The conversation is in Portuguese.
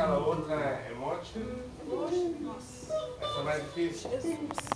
aquela outra é morte? Nossa. Essa é mais difícil.